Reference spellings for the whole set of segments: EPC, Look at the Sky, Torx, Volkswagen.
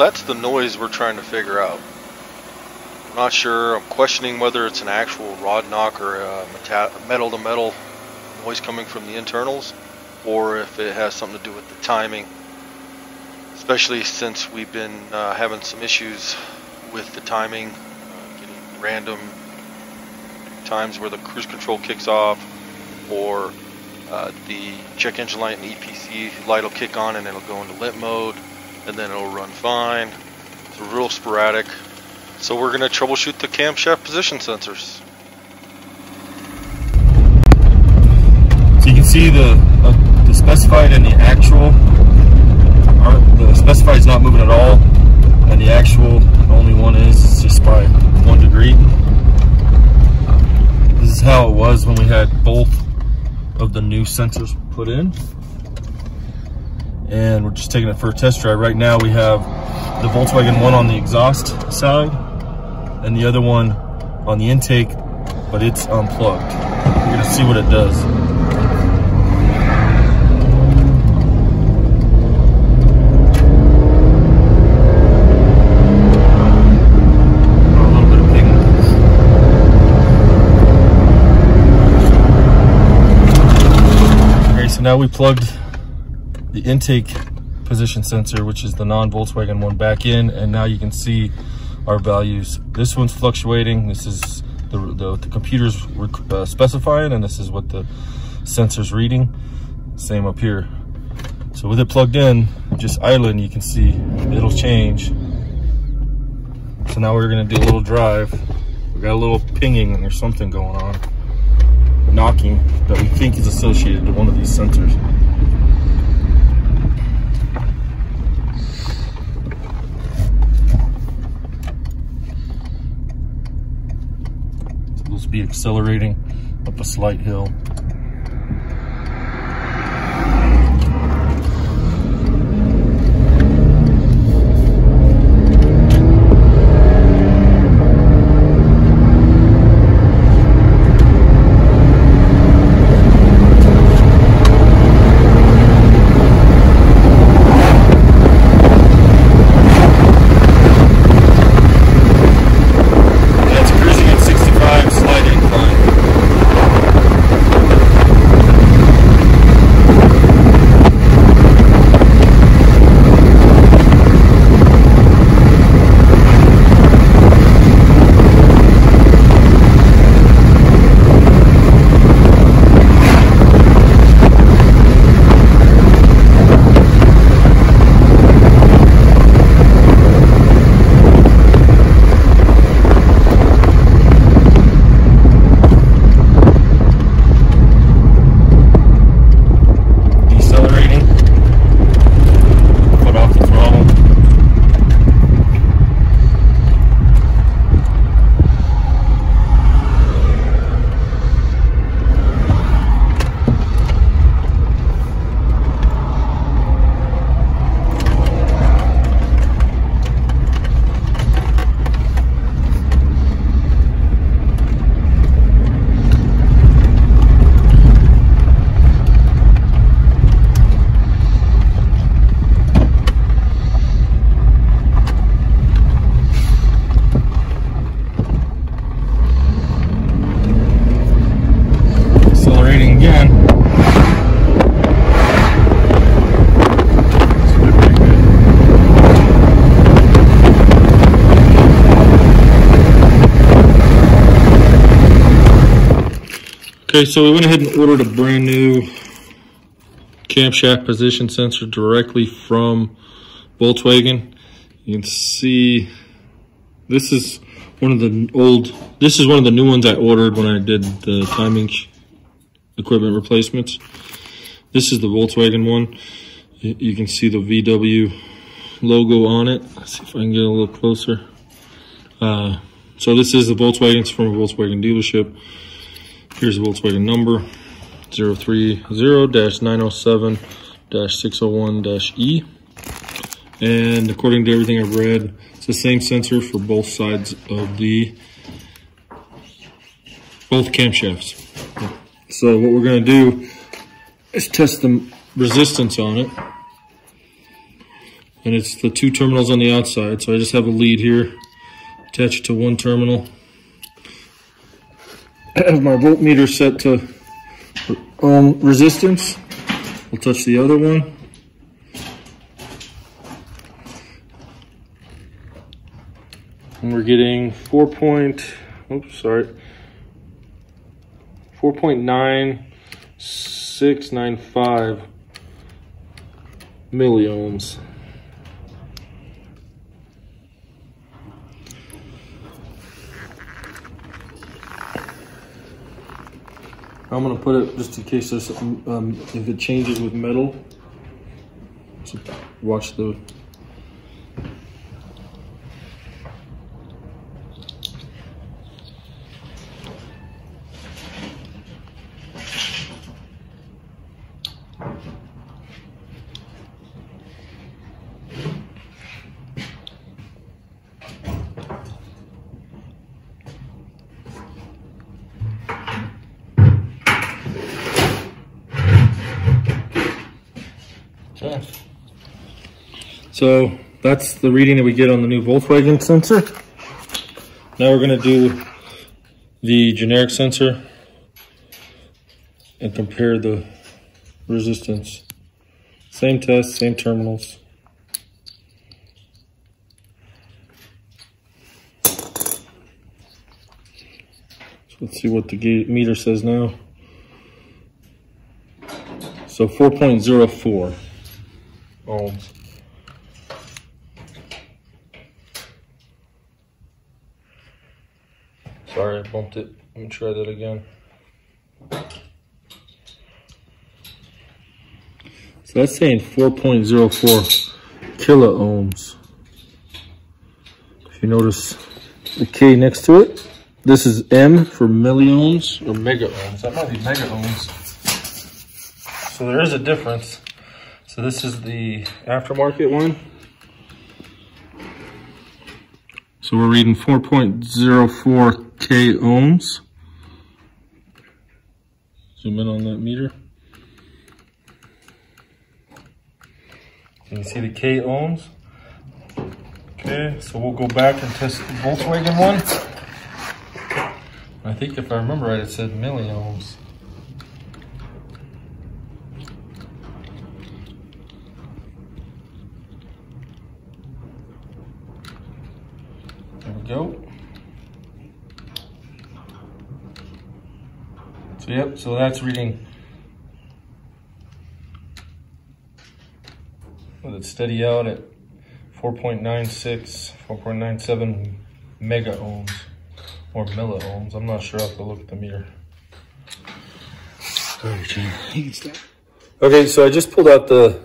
that's the noise we're trying to figure out. I'm not sure, I'm questioning whether it's an actual rod knock or metal to metal noise coming from the internals, or if it has something to do with the timing, especially since we've been having some issues with the timing, getting random times where the cruise control kicks off, or the check engine light and EPC light will kick on and it'll go into limp mode, and then it'll run fine. It's real sporadic. So we're going to troubleshoot the camshaft position sensors. So you can see the specified and the actual aren't, the specified is not moving at all, and the actual, the only one is, it's just by 1 degree. This is how it was when we had both of the new sensors put in, and we're just taking it for a test drive. Right now we have the Volkswagen one on the exhaust side and the other one on the intake, but it's unplugged. We're gonna see what it does. Now we plugged the intake position sensor, which is the non-Volkswagen one, back in, and now you can see our values. This one's fluctuating. This is the computer's specifying, and this is what the sensor's reading. Same up here. So with it plugged in, just idling, you can see it'll change. So now we're gonna do a little drive. We got a little pinging or something going on, knocking, that we think is associated to one of these sensors. So we'll be accelerating up a slight hill. Okay, so we went ahead and ordered a brand new camshaft position sensor directly from Volkswagen. You can see this is one of the old, this is one of the new ones I ordered when I did the timing equipment replacements. This is the Volkswagen one. You can see the VW logo on it. Let's see if I can get a little closer. So this is the Volkswagen. It's from a Volkswagen dealership. Here's the Volkswagen number, 030-907-601-E. And according to everything I've read, it's the same sensor for both sides of the, both camshafts. So what we're gonna do is test the resistance on it. and it's the two terminals on the outside. So I just have a lead here attached to one terminal. I have my voltmeter set to resistance. We'll touch the other one. And we're getting 4.9695 milliohms. I'm gonna put it just in case there's if it changes with metal. So watch the. Okay. So that's the reading that we get on the new Volkswagen sensor. Now we're going to do the generic sensor and compare the resistance. Same test, same terminals. So let's see what the meter says now. So 4.04. Ohms. Sorry, I bumped it. Let me try that again. So that's saying 4.04 kilo ohms. If you notice the K next to it, this is M for milliohms or mega ohms. That might be mega ohms. So there is a difference. So this is the aftermarket one. So we're reading 4.04 K ohms. Zoom in on that meter. Can you see the K ohms? Okay, so we'll go back and test the Volkswagen one. I think if I remember right, it said milliohms. Go. So yep, so that's reading. Let it steady out at 4.96, 4.97 mega ohms or milliohms. I'm not sure. I have to look at the meter. Okay, so I just pulled out the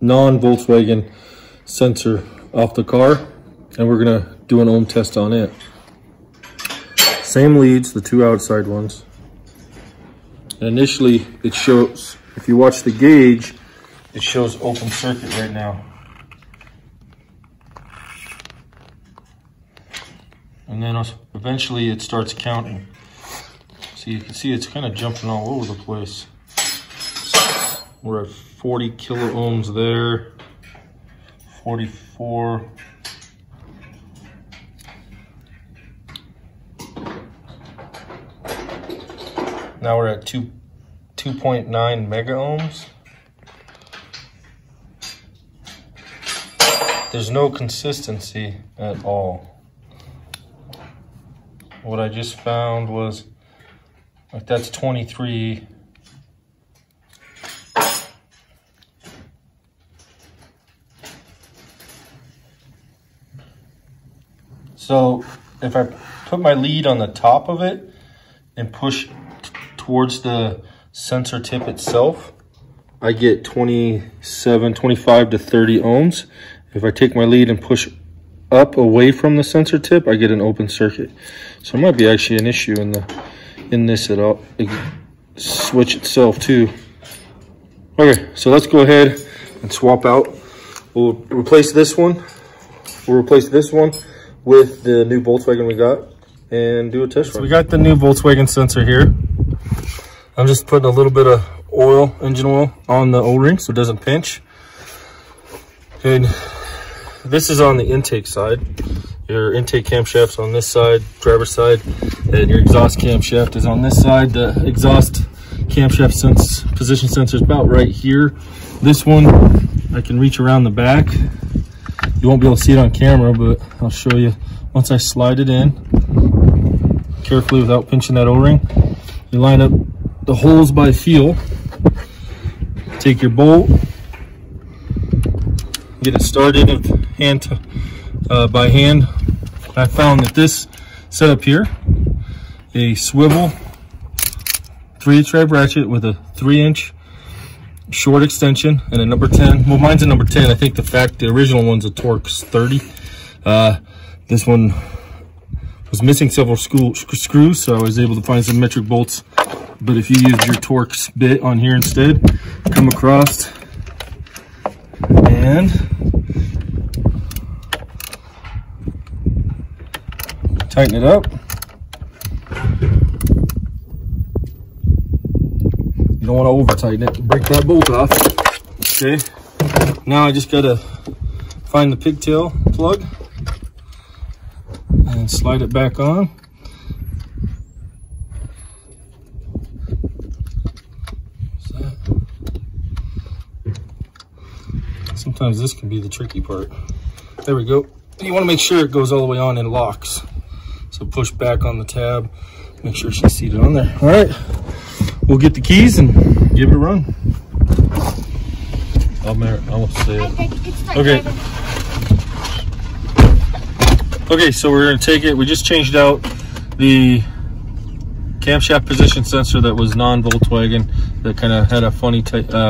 non-Volkswagen sensor off the car, and we're gonna do an ohm test on it. Same leads, the two outside ones. And initially it shows, if you watch the gauge, it shows open circuit right now. And then eventually it starts counting. So you can see it's kind of jumping all over the place. We're at 40 kilo ohms there, 44. Now we're at 2.9 mega ohms. There's no consistency at all. What I just found was, like, that's 23. So if I put my lead on the top of it and push towards the sensor tip itself, I get 27, 25 to 30 ohms. If I take my lead and push up away from the sensor tip, I get an open circuit. So there might be actually an issue in this at all, switch itself too. Okay, so let's go ahead and swap out. We'll replace this one. We'll replace this one with the new Volkswagen we got and do a test run. So we got the new Volkswagen sensor here. I'm just putting a little bit of oil, engine oil, on the O-ring so it doesn't pinch. And this is on the intake side. Your intake camshaft's on this side, driver's side, and your exhaust camshaft is on this side. The exhaust camshaft position sensor is about right here. This one, I can reach around the back. You won't be able to see it on camera, but I'll show you. Once I slide it in, carefully without pinching that O-ring, you line up the holes by feel, take your bolt, get it started by hand. I found that this setup here, a swivel 3-inch drive ratchet with a 3-inch short extension and a number 10. Well, mine's a number 10. I think the original one's a Torx 30. This one was missing several screws, so I was able to find some metric bolts. But if you used your Torx bit on here instead, come across and tighten it up. You don't want to over tighten it. Break that bolt off. Okay. Now I just gotta find the pigtail plug and slide it back on. Sometimes this can be the tricky part. There we go. You want to make sure it goes all the way on and locks. So push back on the tab. Make sure she's seated on there. All right. We'll get the keys and give it a run. Okay, so we're gonna take it. We just changed out the camshaft position sensor that was non-Volkswagen, that kind of had a funny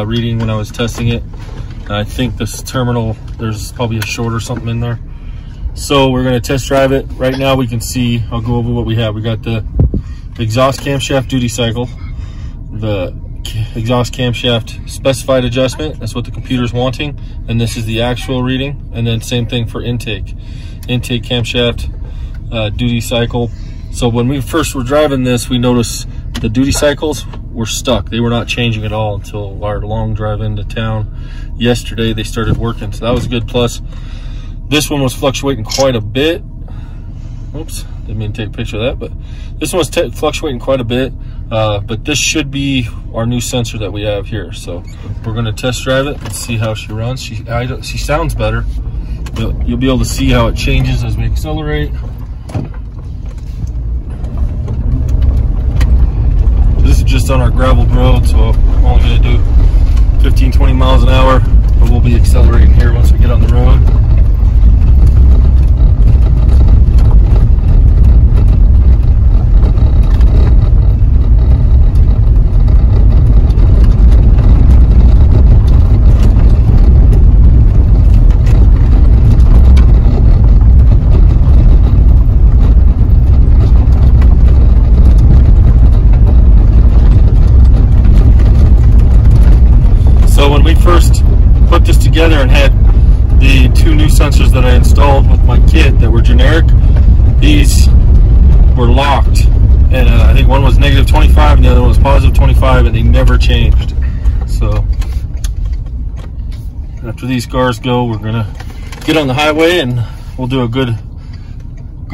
reading when I was testing it. I think this terminal, there's probably a short or something in there. So we're gonna test drive it. Right now we can see, I'll go over what we have. We got the exhaust camshaft duty cycle, the exhaust camshaft specified adjustment, that's what the computer's wanting, and this is the actual reading. And then same thing for intake camshaft duty cycle. So when we first were driving this, we noticed the duty cycles were stuck. They were not changing at all until our long drive into town yesterday. They started working, so that was a good plus. This one was fluctuating quite a bit. Oops, didn't mean to take a picture of that, but this one was fluctuating quite a bit. But this should be our new sensor that we have here. So we're gonna test drive it and see how she runs. She sounds better. You'll be able to see how it changes as we accelerate. This is just on our gravel road, so I'm only gonna do 15-20 miles an hour, but we'll be accelerating here once we get on the road. Together and had the two new sensors that I installed with my kit that were generic, these were locked, and I think one was negative 25 and the other one was positive 25, and they never changed. So after these cars go, we're gonna get on the highway and we'll do a good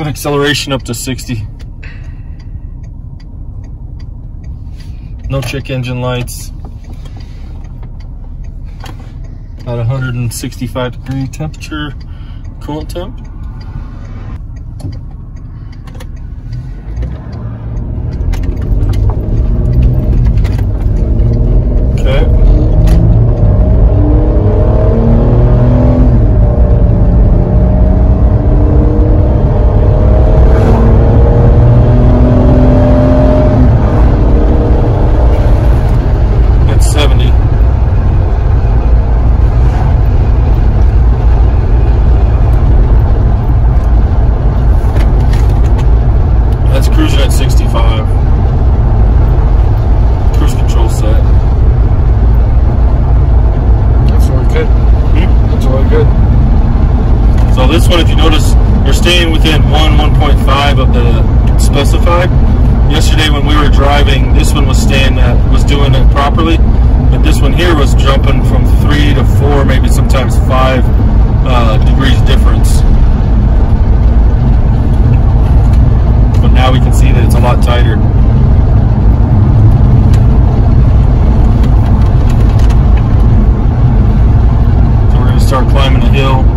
acceleration up to 60. No check engine lights. About 165-degree temperature, coolant temp. Okay. It's 70. Within 1.5 of the specified. Yesterday when we were driving, this one was doing it properly, but this one here was jumping from 3 to 4, maybe sometimes 5 degrees difference. But now we can see that it's a lot tighter. So we're going to start climbing a hill.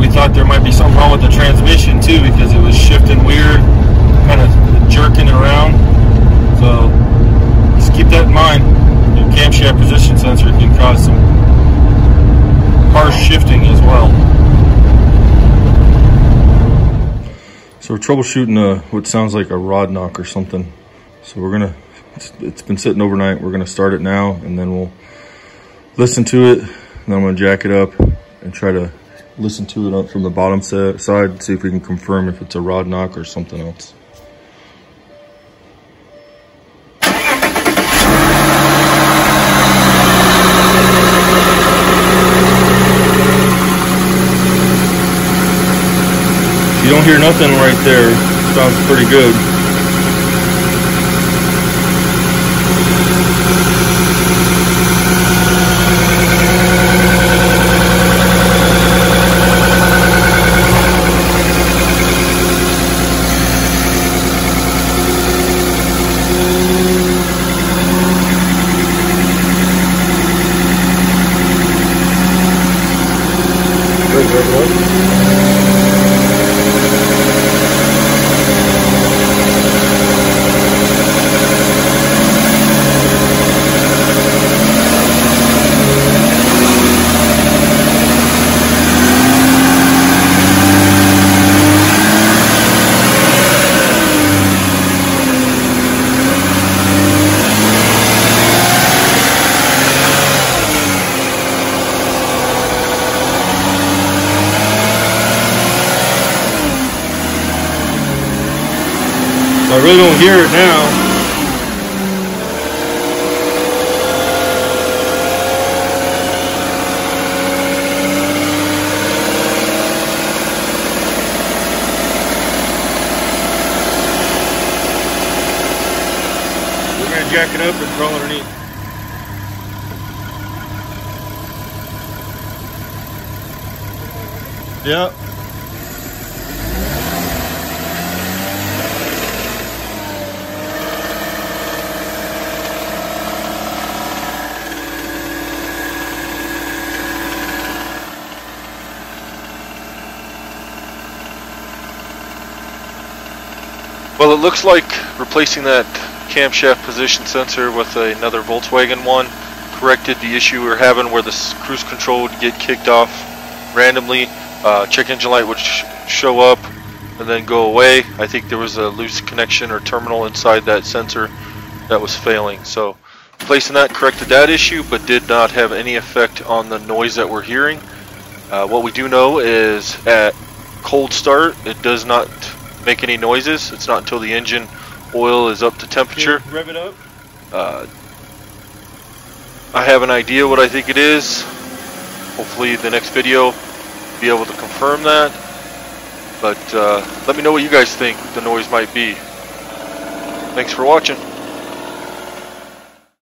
We thought there might be something wrong with the transmission too, because it was shifting weird, kind of jerking around. So just keep that in mind. Your camshaft position sensor can cause some harsh shifting as well. So we're troubleshooting what sounds like a rod knock or something. So we're gonna, it's been sitting overnight. We're gonna start it now, and then we'll listen to it. And then I'm gonna jack it up and try to listen to it up from the bottom side, see if we can confirm if it's a rod knock or something else. You don't hear nothing right there. Sounds pretty good. I really don't hear it now. We're going to jack it up and crawl underneath. Yep. Well, it looks like replacing that camshaft position sensor with another Volkswagen one corrected the issue we were having where the cruise control would get kicked off randomly, check engine light would show up and then go away. I think there was a loose connection or terminal inside that sensor that was failing. So replacing that corrected that issue, but did not have any effect on the noise that we're hearing. What we do know is at cold start, it does not make any noises. It's not until the engine oil is up to temperature. Rev it up. I have an idea what I think it is. Hopefully the next video will be able to confirm that. But let me know what you guys think the noise might be. Thanks for watching.